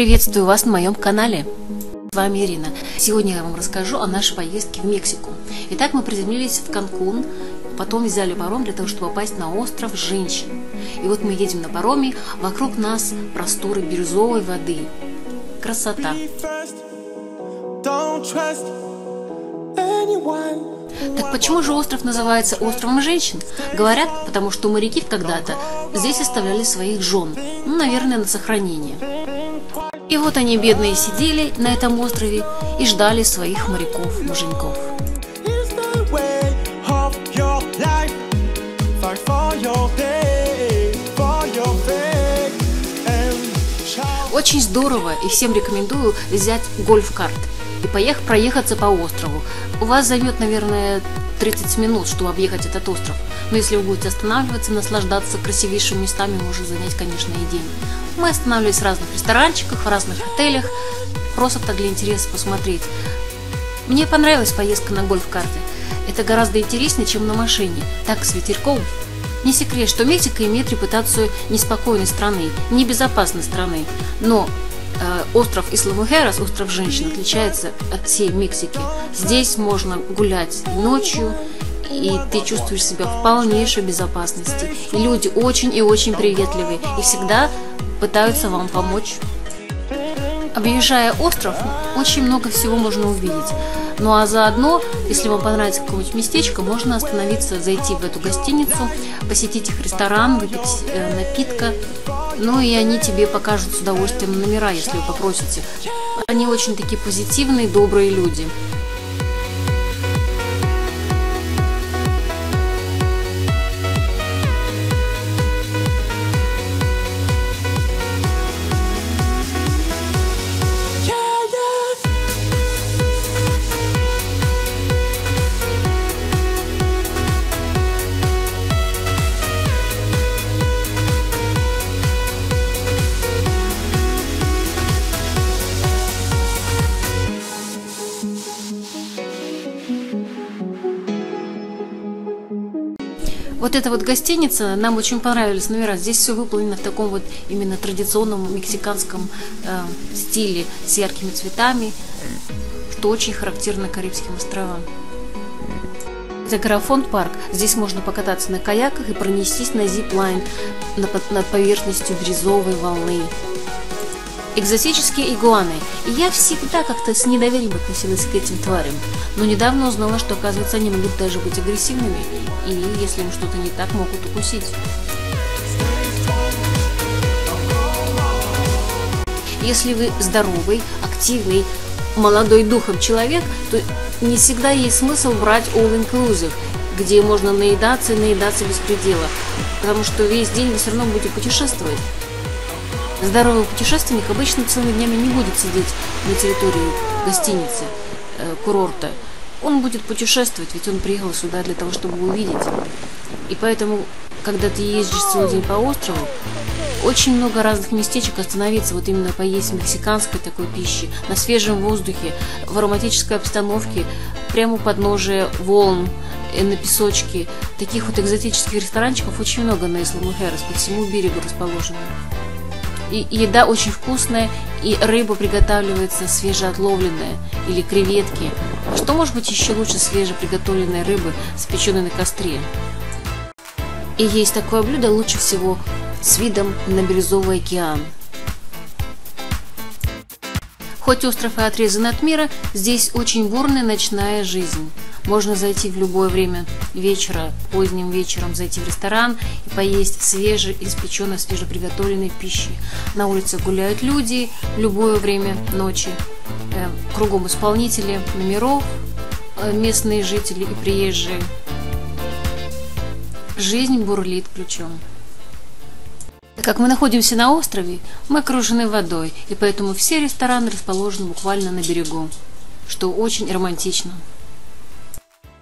Приветствую вас на моем канале. С вами Ирина. Сегодня я вам расскажу о нашей поездке в Мексику. Итак, мы приземлились в Канкун, потом взяли паром для того, чтобы попасть на остров Женщин. И вот мы едем на пароме, вокруг нас просторы бирюзовой воды. Красота! Так почему же остров называется островом женщин? Говорят, потому что моряки когда-то здесь оставляли своих жен, наверное, на сохранение. И вот они, бедные, сидели на этом острове и ждали своих моряков-муженьков. Очень здорово, и всем рекомендую взять гольф-карт и проехаться по острову. У вас займет, наверное, 30 минут, чтобы объехать этот остров. Но если вы будете останавливаться, наслаждаться красивейшими местами, может занять, конечно, и день. Мы останавливались в разных ресторанчиках, в разных отелях, просто так для интереса посмотреть. Мне понравилась поездка на гольф-карте. Это гораздо интереснее, чем на машине, так с ветерком. Не секрет, что Мексика имеет репутацию неспокойной страны, небезопасной страны, но остров Исла Мухерес, остров женщин, отличается от всей Мексики. Здесь можно гулять ночью, и ты чувствуешь себя в полнейшей безопасности. И люди очень и очень приветливые, и всегда пытаются вам помочь. Объезжая остров, очень много всего можно увидеть. Ну а заодно, если вам понравится какое-нибудь местечко, можно остановиться, зайти в эту гостиницу, посетить их ресторан, выпить напитка. Ну и они тебе покажут с удовольствием номера, если вы попросите. Они очень такие позитивные, добрые люди. Вот эта вот гостиница, нам очень понравились номера. Здесь все выполнено в таком вот именно традиционном мексиканском стиле с яркими цветами, что очень характерно Карибским островам. Это Графонт-парк. Здесь можно покататься на каяках и пронестись на зиплайн над поверхностью бирюзовой волны. Экзотические игуаны. И я всегда как-то с недоверием относилась к этим тварям, но недавно узнала, что, оказывается, они могут даже быть агрессивными, и если им что-то не так, могут укусить. Если вы здоровый, активный, молодой духом человек, то не всегда есть смысл брать all-inclusive, где можно наедаться и наедаться без предела, потому что весь день вы все равно будете путешествовать. Здоровый путешественник обычно целыми днями не будет сидеть на территории гостиницы, курорта. Он будет путешествовать, ведь он приехал сюда для того, чтобы увидеть. И поэтому, когда ты ездишь целый день по острову, очень много разных местечек остановиться, вот именно поесть мексиканской такой пищи, на свежем воздухе, в ароматической обстановке, прямо у подножия волн, на песочке. Таких вот экзотических ресторанчиков очень много на Исла Мухерес, по всему берегу расположено. И еда очень вкусная, и рыба приготавливается свежеотловленная, или креветки. А что может быть еще лучше свежеприготовленной рыбы, спеченной на костре? И есть такое блюдо лучше всего с видом на бирюзовый океан. Хоть остров и отрезан от мира, здесь очень бурная ночная жизнь. Можно зайти в любое время вечера, поздним вечером зайти в ресторан и поесть свежеиспеченной, свежеприготовленной пищи. На улице гуляют люди в любое время ночи. Кругом исполнители номеров, местные жители и приезжие. Жизнь бурлит ключом. Так как мы находимся на острове, мы окружены водой, и поэтому все рестораны расположены буквально на берегу, что очень романтично.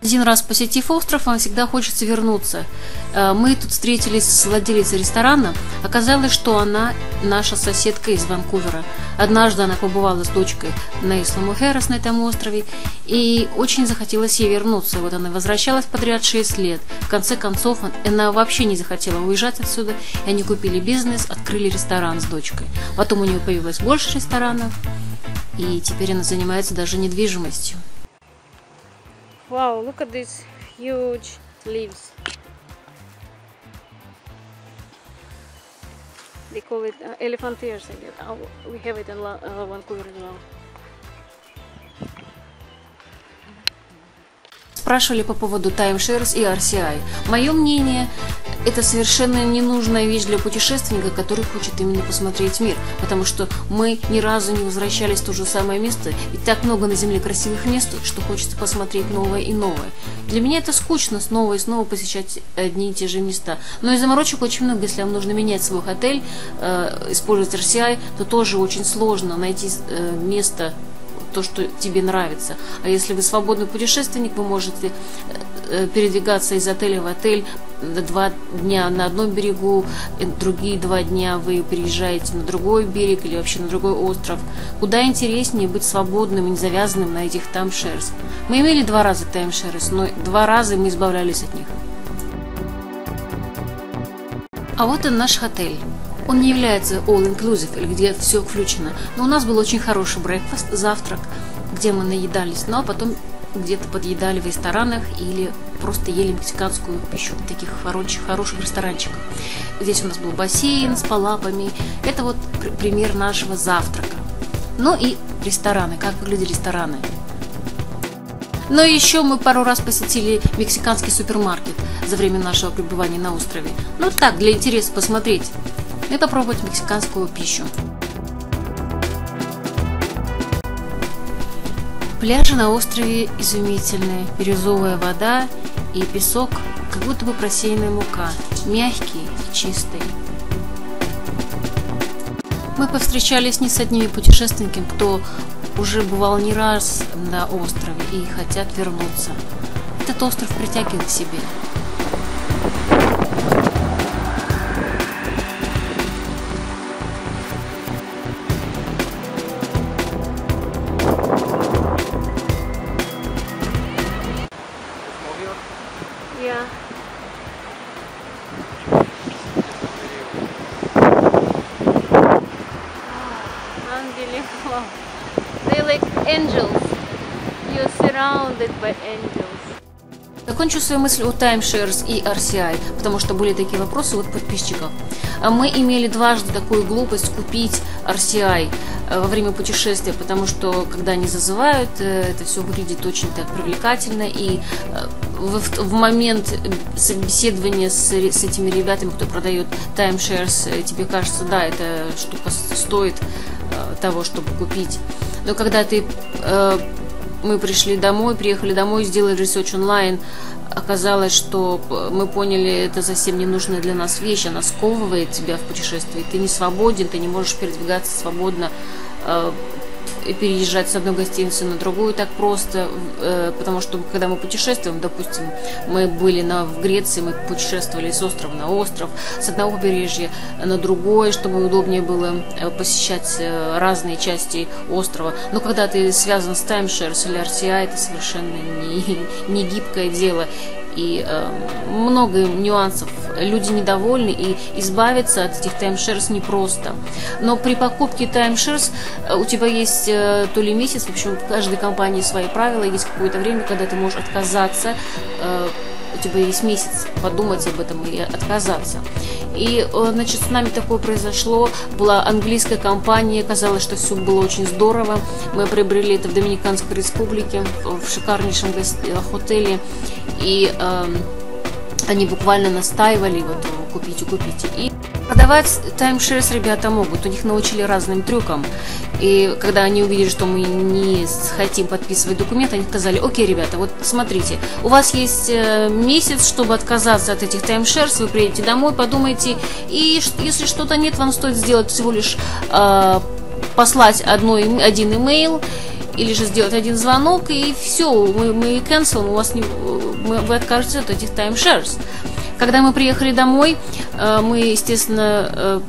Один раз посетив остров, вам всегда хочется вернуться. Мы тут встретились с владелицей ресторана. Оказалось, что она наша соседка из Ванкувера. Однажды она побывала с дочкой на Исла Мухерес на этом острове, и очень захотелось ей вернуться. Вот она возвращалась подряд 6 лет. В конце концов, она вообще не захотела уезжать отсюда, и они купили бизнес, открыли ресторан с дочкой. Потом у нее появилось больше ресторанов, и теперь она занимается даже недвижимостью. Wow, look at these huge leaves. They call it elephant ears, I guess. Oh, we have it in Vancouver as well. Спрашивали по поводу Timeshares и RCI. Мое мнение, это совершенно ненужная вещь для путешественника, который хочет именно посмотреть мир, потому что мы ни разу не возвращались в то же самое место, и так много на земле красивых мест, что хочется посмотреть новое и новое. Для меня это скучно снова и снова посещать одни и те же места, но и заморочек очень много. Если вам нужно менять свой отель, использовать RCI, то тоже очень сложно найти место, то, что тебе нравится. А если вы свободный путешественник, вы можете передвигаться из отеля в отель, 2 дня на одном берегу, другие 2 дня вы переезжаете на другой берег или вообще на другой остров. Куда интереснее быть свободным и не завязанным на этих таймшерс. Мы имели 2 раза таймшерс, но 2 раза мы избавлялись от них. А вот и наш отель. Он не является all-inclusive, или где все включено, но у нас был очень хороший брейкфаст, завтрак, где мы наедались, ну а потом где-то подъедали в ресторанах или просто ели мексиканскую пищу в таких хороших ресторанчиках. Здесь у нас был бассейн с палапами. Это вот пример нашего завтрака. Ну и рестораны, как выглядят рестораны. Но еще мы пару раз посетили мексиканский супермаркет за время нашего пребывания на острове. Ну так, для интереса посмотреть. И попробовать мексиканскую пищу. Пляжи на острове изумительные. Бирюзовая вода и песок, как будто бы просеянная мука. Мягкий и чистый. Мы повстречались не с одними путешественниками, кто уже бывал не раз на острове и хотят вернуться. Этот остров притягивает к себе. Закончу свою мысль о Timeshares и RCI, потому что были такие вопросы от подписчиков. Мы имели 2 раза такую глупость купить RCI во время путешествия, потому что когда они зазывают, это все выглядит очень так привлекательно, и в момент собеседования с этими ребятами, кто продает Timeshares, тебе кажется, да, эта штука стоит того, чтобы купить. Но когда мы приехали домой, сделали ресерч онлайн, оказалось, что мы поняли, это совсем не нужная для нас вещь, она сковывает тебя в путешествии, ты не свободен, ты не можешь передвигаться свободно, переезжать с одной гостиницы на другую так просто, потому что когда мы путешествуем, допустим, мы были в Греции, мы путешествовали с острова на остров, с одного побережья на другое, чтобы удобнее было посещать разные части острова. Но когда ты связан с Timeshares или RCI, это совершенно не гибкое дело. И много нюансов. Люди недовольны, и избавиться от этих таймшерс непросто. Но при покупке таймшерс у тебя есть то ли месяц, в общем, у каждой компании свои правила, есть какое-то время, когда ты можешь отказаться, у тебя есть месяц подумать об этом и отказаться. И, значит, с нами такое произошло. Была английская компания, казалось, что все было очень здорово. Мы приобрели это в Доминиканской Республике, в шикарнейшем отеле. И они буквально настаивали, вот, купите. И продавать таймшерс ребята могут, у них научили разным трюкам. И когда они увидели, что мы не хотим подписывать документы, они сказали: окей, ребята, вот смотрите, у вас есть месяц, чтобы отказаться от этих таймшерс, вы приедете домой, подумайте, и если что-то нет, вам стоит сделать всего лишь послать один имейл, или же сделать один звонок, и все, мы cancel, у вас не, вы откажетесь от этих timeshares. Когда мы приехали домой, мы, естественно,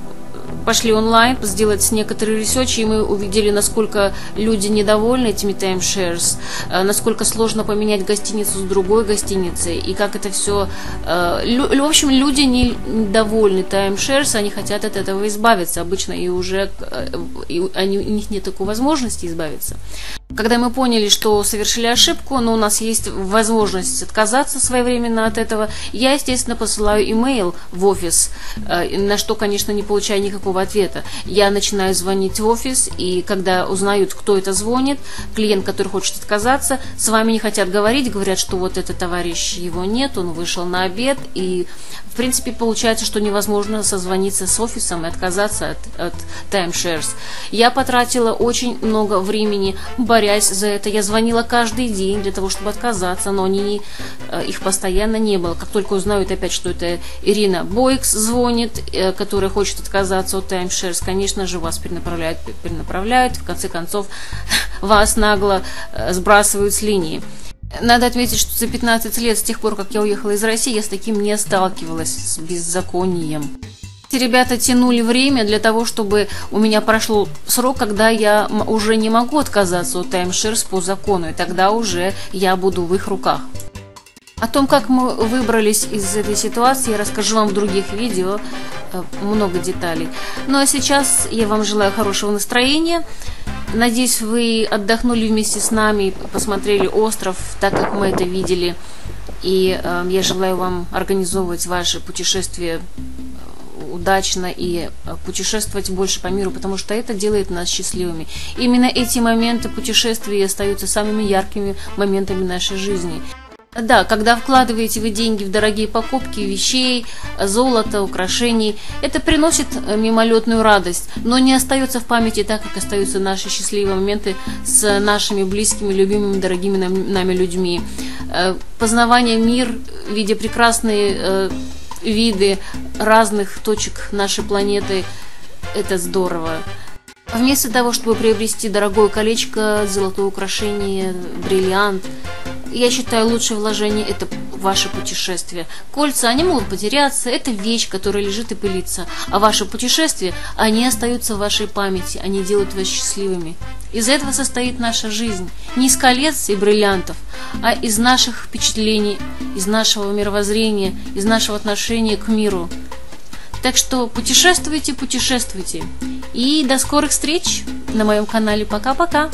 пошли онлайн сделать некоторые ресерчи, и мы увидели, насколько люди недовольны этими timeshares, насколько сложно поменять гостиницу с другой гостиницей, и как это все... В общем, люди недовольны timeshares, они хотят от этого избавиться обычно, и уже у них нет такой возможности избавиться. Когда мы поняли, что совершили ошибку, но у нас есть возможность отказаться своевременно от этого, я, естественно, посылаю имейл в офис, на что, конечно, не получаю никакого ответа. Я начинаю звонить в офис, и когда узнают, кто это звонит, клиент, который хочет отказаться, с вами не хотят говорить, говорят, что вот этот товарищ, его нет, он вышел на обед, и, в принципе, получается, что невозможно созвониться с офисом и отказаться от timeshares. Я потратила очень много времени, борясь за это. Я звонила каждый день для того, чтобы отказаться, но их постоянно не было. Как только узнают опять, что это Ирина Боикс звонит, которая хочет отказаться от timeshares, конечно же, вас перенаправляют, в конце концов, вас нагло сбрасывают с линии. Надо отметить, что за 15 лет, с тех пор, как я уехала из России, я с таким не сталкивалась, с беззаконием. Эти ребята тянули время для того, чтобы у меня прошел срок, когда я уже не могу отказаться от timeshares по закону, и тогда уже я буду в их руках. О том, как мы выбрались из этой ситуации, я расскажу вам в других видео, много деталей. Ну а сейчас я вам желаю хорошего настроения. Надеюсь, вы отдохнули вместе с нами, посмотрели остров, так как мы это видели. И я желаю вам организовывать ваше путешествие удачно и путешествовать больше по миру, потому что это делает нас счастливыми. Именно эти моменты путешествий остаются самыми яркими моментами нашей жизни. Да, когда вкладываете вы деньги в дорогие покупки вещей, золота, украшений, это приносит мимолетную радость, но не остается в памяти так, как остаются наши счастливые моменты с нашими близкими, любимыми, дорогими нами людьми. Познавание мира, видя прекрасные виды разных точек нашей планеты, это здорово. Вместо того, чтобы приобрести дорогое колечко, золотое украшение, бриллиант, я считаю, лучшее вложение – это ваше путешествие. Кольца, они могут потеряться, это вещь, которая лежит и пылится. А ваше путешествие, они остаются в вашей памяти, они делают вас счастливыми. Из этого состоит наша жизнь. Не из колец и бриллиантов, а из наших впечатлений, из нашего мировоззрения, из нашего отношения к миру. Так что путешествуйте, путешествуйте. И до скорых встреч на моем канале. Пока-пока!